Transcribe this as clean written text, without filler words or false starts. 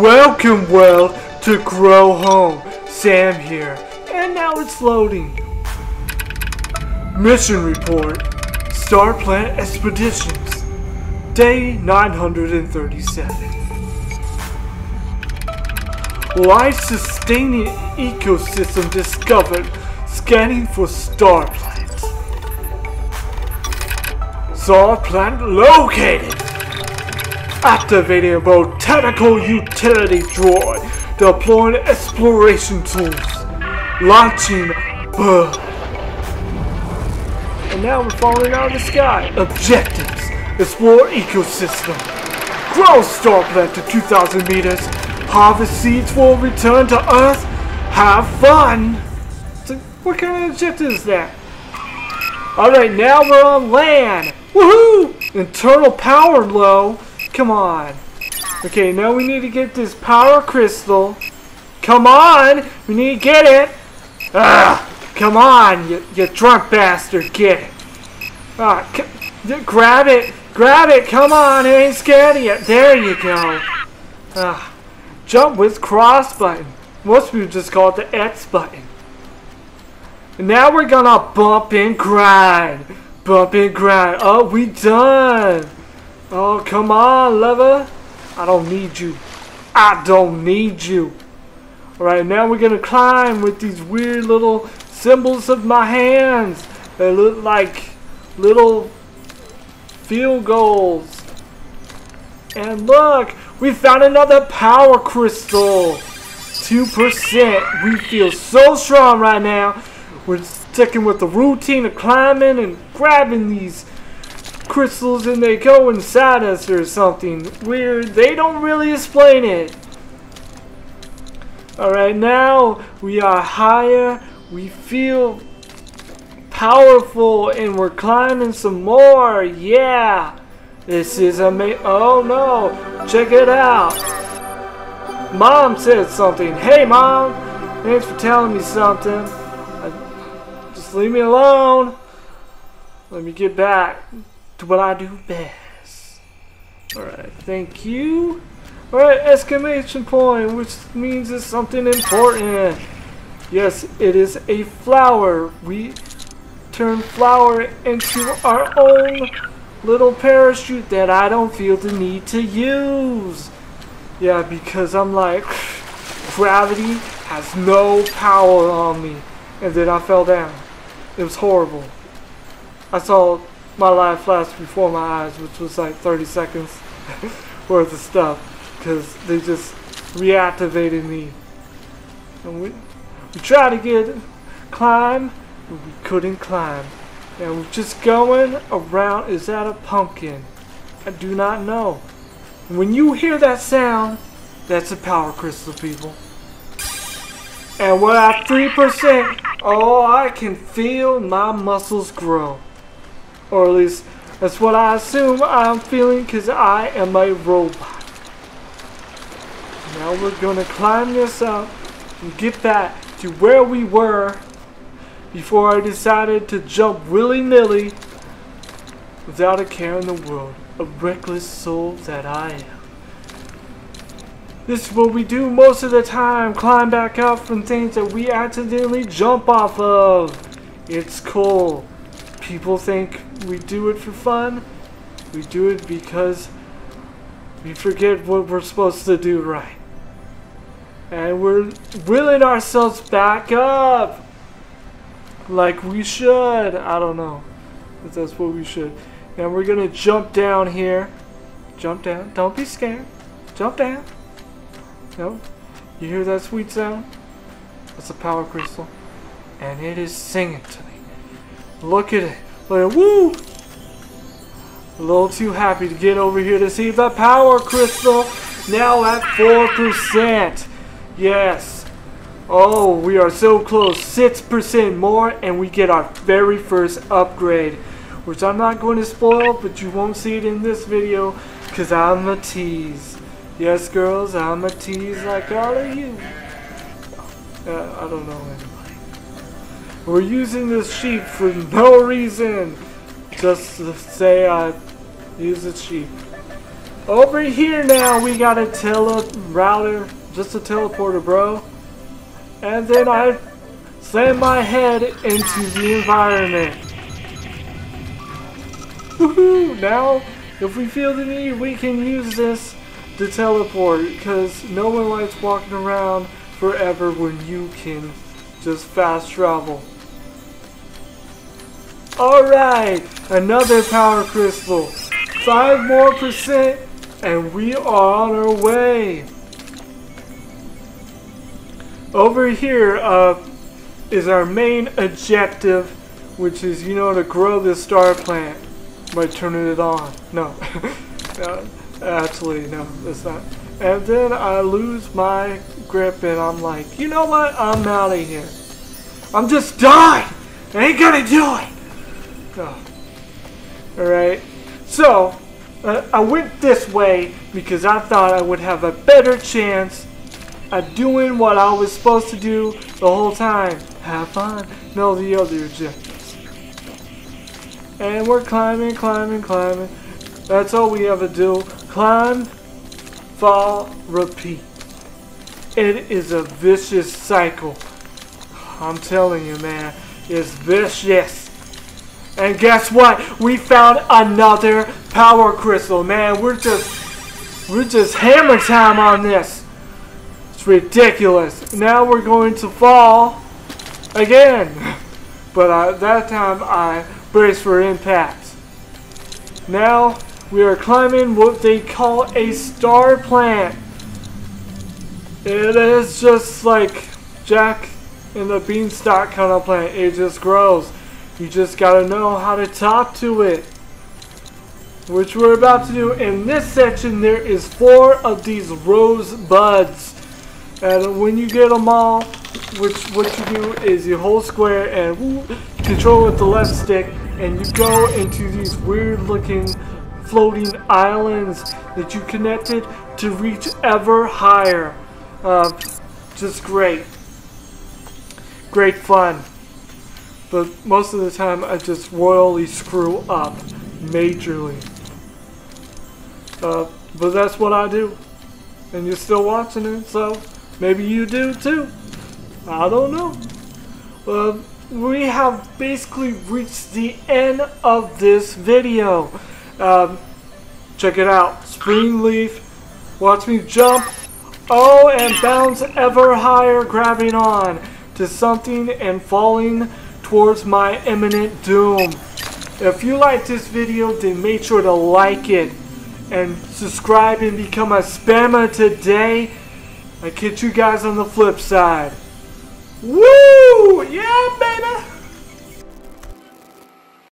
Welcome world to Grow Home. Sam here, and now it's loading. Mission report, Star Plant Expeditions, Day 937. Life-sustaining ecosystem discovered, scanning for star plants. Star plant located. Activating a botanical utility droid, deploying exploration tools, launching bird. And now we're falling out of the sky. Objectives: explore ecosystem, grow star plant to 2,000 meters, harvest seeds for return to Earth, have fun. So what kind of objective is that? All right, now we're on land. Woohoo! Internal power low. Come on. Okay, now we need to get this power crystal. Come on! We need to get it! Ugh, come on, you drunk bastard, get it. Alright, grab it! Grab it! Come on, I ain't scared of you! There you go! Jump with cross button. Most people just call it the X button. And now we're gonna bump and grind! Bump and grind! Oh, we done! Oh, come on, lover. I don't need you. I don't need you. Alright, now we're going to climb with these weird little symbols of my hands. They look like little field goals. And look, we found another power crystal. 2%. We feel so strong right now. We're sticking with the routine of climbing and grabbing these crystals, and they go inside us or something weird. They don't really explain it. Alright, now we are higher. We feel powerful and we're climbing some more. Yeah! This is amazing. Oh no! Check it out! Mom said something. Hey Mom! Thanks for telling me something. Just leave me alone. Let me get back. What I do best. Alright, thank you. Alright, exclamation point, which means it's something important. Yes, it is a flower. We turn flower into our own little parachute that I don't feel the need to use. Yeah, because I'm like, gravity has no power on me. And then I fell down. It was horrible. I saw my life flashed before my eyes, which was like 30 seconds worth of stuff, because they just reactivated me. And we tried to climb, but we couldn't climb. And we're just going around. Is that a pumpkin? I do not know. When you hear that sound, that's a power crystal, people. And we're at 3%. Oh, I can feel my muscles grow. Or at least, that's what I assume I'm feeling, because I am a robot. Now we're going to climb this up and get back to where we were before I decided to jump willy-nilly without a care in the world. A reckless soul that I am. This is what we do most of the time. Climb back up from things that we accidentally jump off of. It's cool. People think we do it for fun. We do it because we forget what we're supposed to do right. And we're willing ourselves back up. Like we should. I don't know if that's what we should. And we're going to jump down here. Jump down. Don't be scared. Jump down. Nope. You hear that sweet sound? That's a power crystal. And it is singing to me. Look at it. Look at it. Woo! A little too happy to get over here to see the power crystal. Now at 4%. Yes. Oh, we are so close. 6% more and we get our very first upgrade. Which I'm not going to spoil, but you won't see it in this video. Because I'm a tease. Yes, girls, I'm a tease like all of you. I don't know anymore. We're using this sheep for no reason. Just to say I use a sheep. Over here now we got a router, just a teleporter, bro. And then I slam my head into the environment. Woohoo! Now, if we feel the need, we can use this to teleport, because no one likes walking around forever when you can just fast travel. Alright, another power crystal. 5 more percent, and we are on our way. Over here is our main objective, which is, you know, to grow this star plant by turning it on. No, actually, no, that's not. And then I lose my grip, and I'm like, you know what? I'm out of here. I'm just dying. I ain't gonna do it. Oh. All right. So, I went this way because I thought I would have a better chance at doing what I was supposed to do the whole time. Have fun. No, the other objectives. And we're climbing, climbing, climbing. That's all we ever do. Climb, fall, repeat. It is a vicious cycle. I'm telling you, man. It's vicious. And guess what? We found another power crystal, man. We're just hammer time on this. It's ridiculous. Now we're going to fall again. But that time I braced for impact. Now we are climbing what they call a star plant. It is just like Jack and the Beanstalk kind of plant. It just grows. You just gotta know how to talk to it, which we're about to do. In this section there is 4 of these rose buds, and when you get them all, which what you do is you hold square and control with the left stick, and you go into these weird looking floating islands that you connected to reach ever higher. Just great fun. But most of the time, I just royally screw up, majorly. But that's what I do. And you're still watching it, so maybe you do too. I don't know. We have basically reached the end of this video. Check it out. Spring leaf. Watch me jump. Oh, and bounce ever higher, grabbing on to something and falling towards my imminent doom. If you like this video, then make sure to like it and subscribe and become a spammer today. I catch you guys on the flip side. Woo! Yeah, baby!